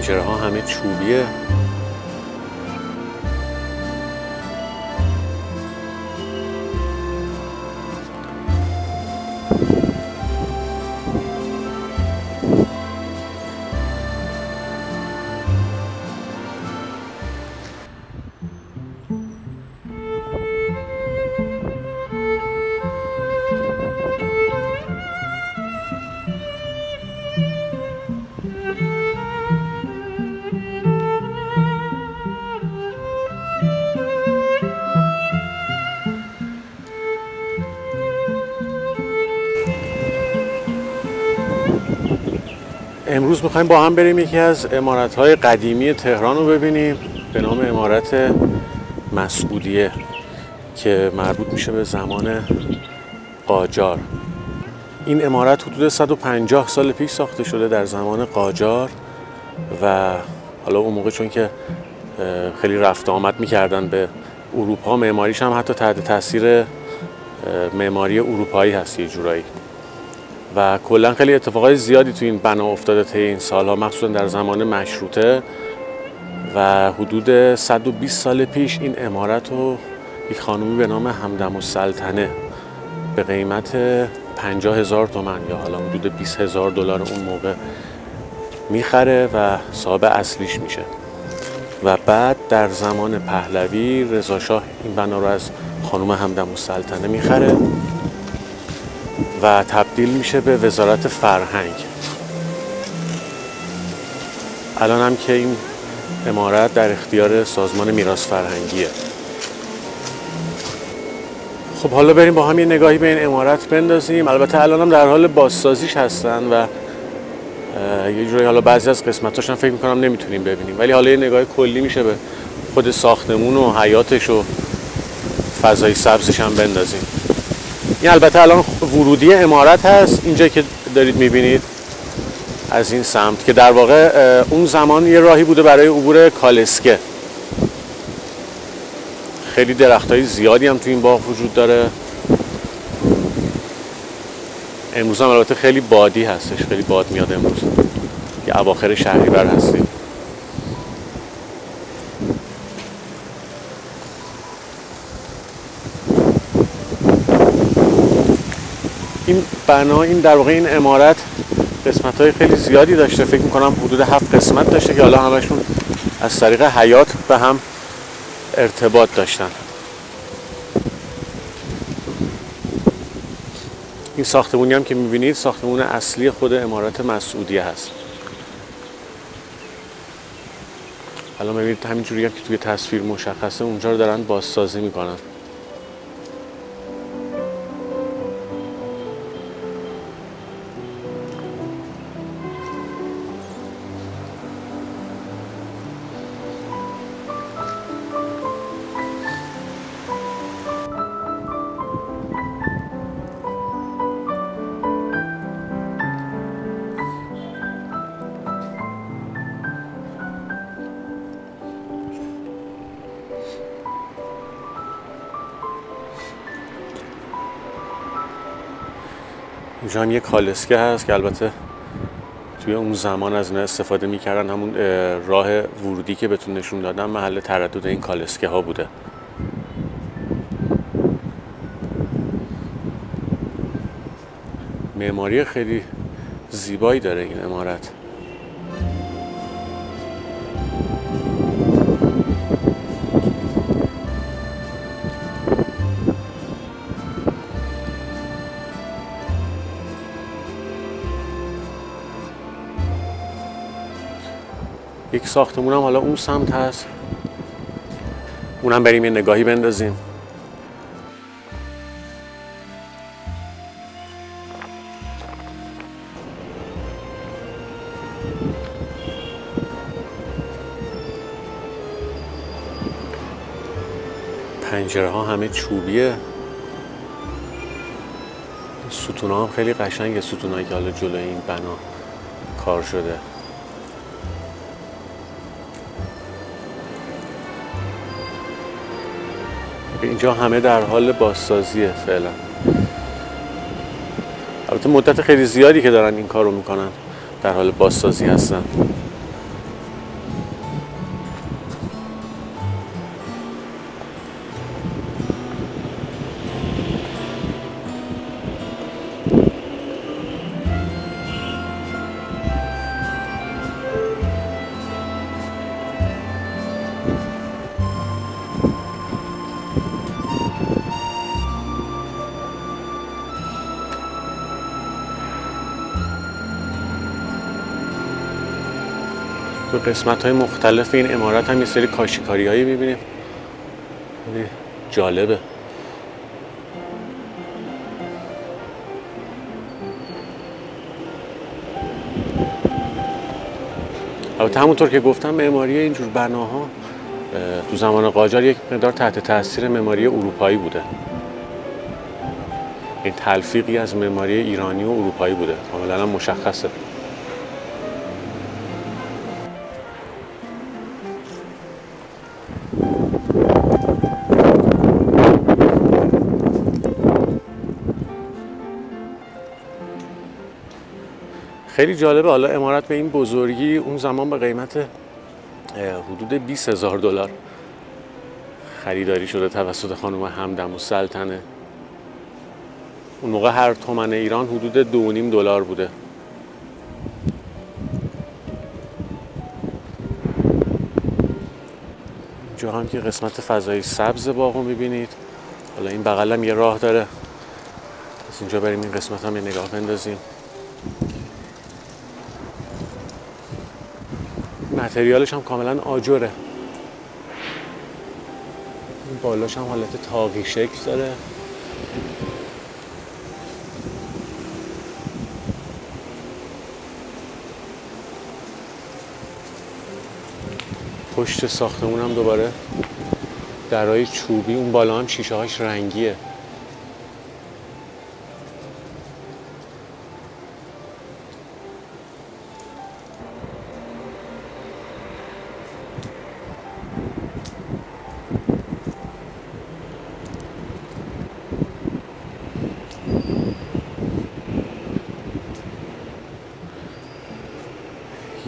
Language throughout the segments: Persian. پنجره ها همه چوبیه. امروز میخوایم با هم بریم یکی از عمارت‌های قدیمی تهران رو ببینیم به نام امارت مسعودیه که مربوط میشه به زمان قاجار. این امارت حدود 150 سال پیش ساخته شده در زمان قاجار و حالا اون موقع چون که خیلی رفت آمد میکردن به اروپا، معماریش هم حتی تحت تاثیر معماری اروپایی هست یه جورایی و کلا خیلی اتفاقای زیادی تو این بنا افتاده طی این سالها، مخصوصا در زمان مشروطه. و حدود 120 سال پیش این عمارت رو یک خانومی به نام همدم و سلطنه به قیمت 50,000 تومان یا حالا حدود $20,000 اون موقع میخره و صاحب اصلیش میشه. و بعد در زمان پهلوی رضا شاه این بنا رو از خانوم همدم و سلطنه میخره و تبدیل میشه به وزارت فرهنگ. الان هم که این عمارت در اختیار سازمان میراث فرهنگیه. خب حالا بریم با هم یه نگاهی به این عمارت بندازیم. البته الان هم در حال بازسازیش هستن و یه جوری حالا بعضی از قسمتاش هم فکر میکنم نمیتونیم ببینیم، ولی حالا یه نگاه کلی میشه به خود ساختمون و حیاتش و فضای سبزش هم بندازیم. این البته الان ورودی عمارت هست، اینجا که دارید میبینید از این سمت، که در واقع اون زمان یه راهی بوده برای عبور کالسکه. خیلی درختای زیادی هم تو این باغ وجود داره. امروز هم البته خیلی بادی هستش، خیلی باد میاد امروز، یه اواخر شهریور هستیم. این بنا، این در واقع این عمارت قسمت‌های خیلی زیادی داشته، فکر می‌کنم حدود 7 قسمت داشته که حالا همشون از طریق حیات به هم ارتباط داشتن. این ساختمونی هم که می‌بینید ساختمون اصلی خود امارت مسعودیه هست. حالا می‌بینید همینجوری هم که توی تصویر مشخصه اونجا رو دارن بازسازی می‌کنن. اینجا هم یه کالسکه هست که البته توی اون زمان از اینا استفاده میکردن. همون راه ورودی که بهتون نشون دادم محل تردد این کالسکه ها بوده. معماری خیلی زیبایی داره این عمارت. یک ساختمون هم حالا اون سمت هست، اونم بریم یه نگاهی بندازیم. پنجره ها همه چوبیه. ستون ها هم خیلی قشنگه، ستون هایی که حالا جلوی این بنا کار شده. اینجا همه در حال بازسازیه فعلا. البته مدت خیلی زیادی که دارن این کار رو میکنن، در حال بازسازی هستن. تو قسمت‌های مختلف این عمارت هم یه سری کاشی‌کاری‌هایی می‌بینیم. جالبه. البته همونطور که گفتم معماری اینجور بناها تو زمان قاجار یک مقدار تحت تاثیر معماری اروپایی بوده. این تلفیقی از معماری ایرانی و اروپایی بوده، کاملا مشخصه. خیلی جالبه. حالا عمارت به این بزرگی اون زمان به قیمت حدود 20,000 دلار خریداری شده توسط خانم همدم و سلطنه. اون موقع هر تومن ایران حدود 2.5 دلار بوده. اینجا هم که قسمت فضای سبز باغو میبینید. حالا این بغل هم یه راه داره، از اینجا بریم این قسمت هم یه نگاه بندازیم. متریالش هم کاملا آجره. این بالاش هم حالت تاقی شکل داره. پشت ساختمون هم دوباره درای چوبی، اون بالا هم شیشه هاش رنگیه.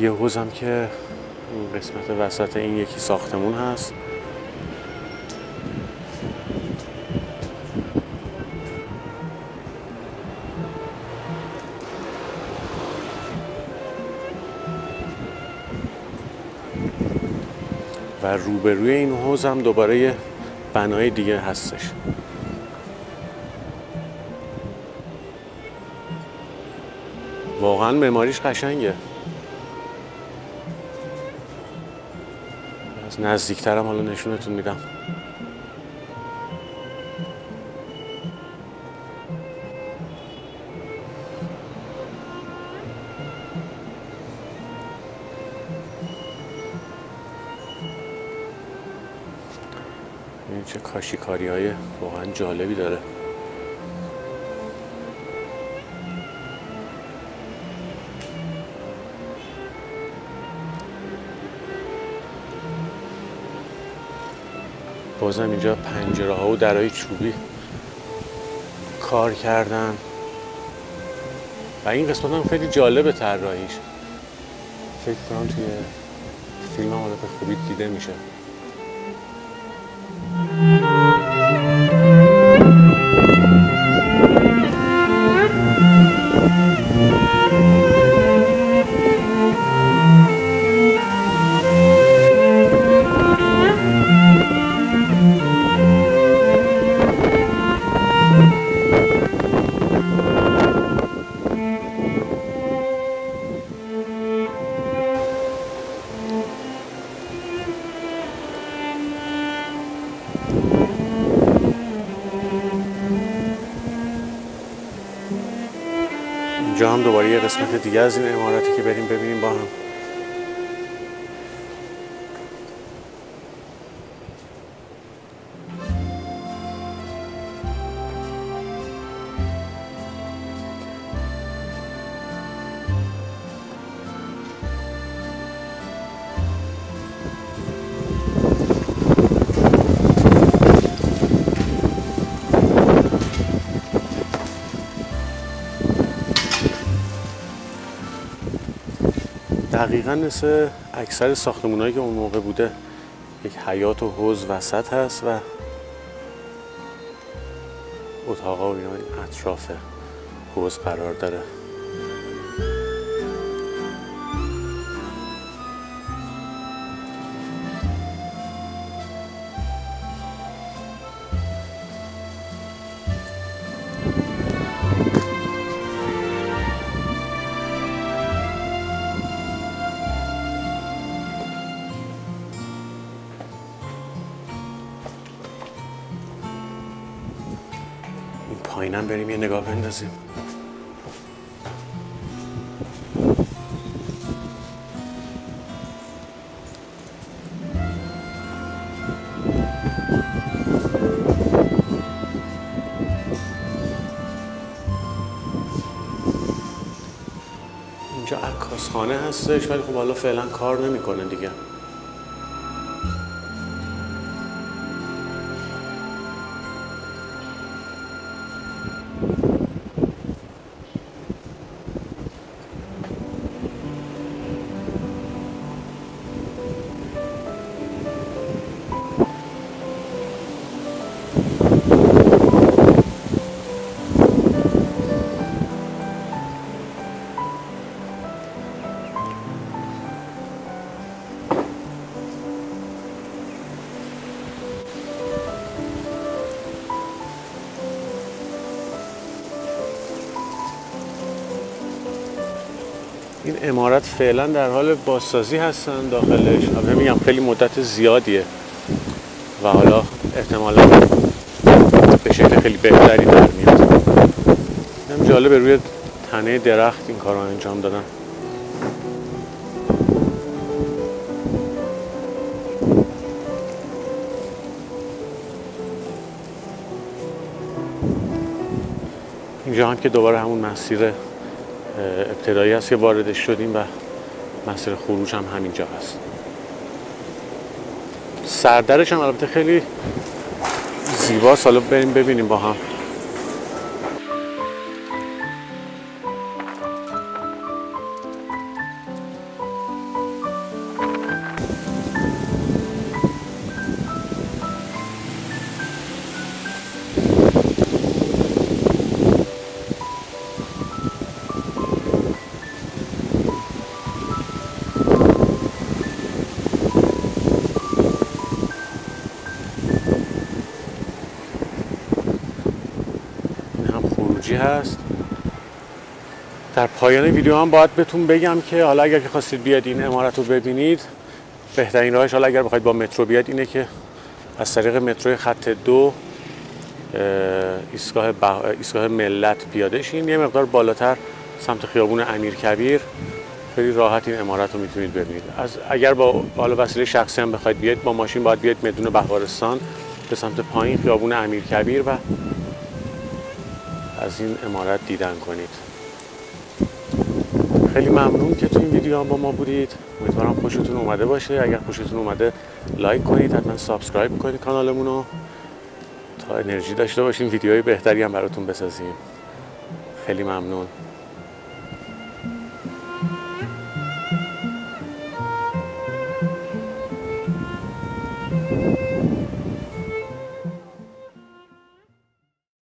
یه حوض هم که قسمت وسط این یکی ساختمون هست. و روبروی این حوض هم دوباره یه بنای دیگه هستش. واقعا معماریش قشنگه. نزدیکترم حالا نشونتون میدم. این چه کاشیکاری های واقعا جالبی داره. بازم اینجا پنجره ها و درهای چوبی کار کردن و این قسمت هم خیلی جالبه طراحیش. فکر کنم توی فیلم هم حالا به خوبی دیده میشه. اینجا هم دوباره یه قسمت دیگه از این عمارتی که بریم ببینیم با هم. دقیقاً مثل اکثر ساختمونایی که اون موقع بوده یک حیاط و حوض وسط هست و اتاقا و اینا اطراف حوض قرار داره. اینم بریم یه نگاه بندازیم. اینجا عکاسخانه هستش ولی خب حالا فعلا کار نمیکنه دیگه. این امارت فعلا در حال بازسازی هستن داخلش. البته میگم خیلی مدت زیادیه و حالا احتمالا به شکل خیلی بهتری در میاد. هم جالبه روی تنه درخت این کارو انجام دادن. اینجا هم که دوباره همون مسیره ابتدایی است که واردش شدیم و مسیر خروج هم همینجا هست. سردرش هم البته خیلی زیباست. حالا بریم ببینیم با هم. هست. در پایان ویدیو هم باید بهتون بگم که حالا اگر که خواستید بیاد این عمارت رو ببینید، بهترین راهش حالا اگر بخواید با مترو بیاد اینه که از طریق مترو خط 2 ایستگاه ملت پیاده شین، یه مقدار بالاتر سمت خیابان امیرکبیر خیلی راحت این عمارت رو میتونید ببینید. اگر با وسیله شخصی هم بخواید بیاد، با ماشین باید بیاد میدان بهارستان به سمت پایین خیابان امیرکبیر و از این عمارت دیدن کنید. خیلی ممنون که تو این ویدیو هم با ما بودید. امیدوارم خوشتون اومده باشه. اگر خوشتون اومده لایک کنید، حتما سابسکرایب کنید کانالمون رو تا انرژی داشته باشیم ویدیوهای بهتری هم براتون بسازیم. خیلی ممنون.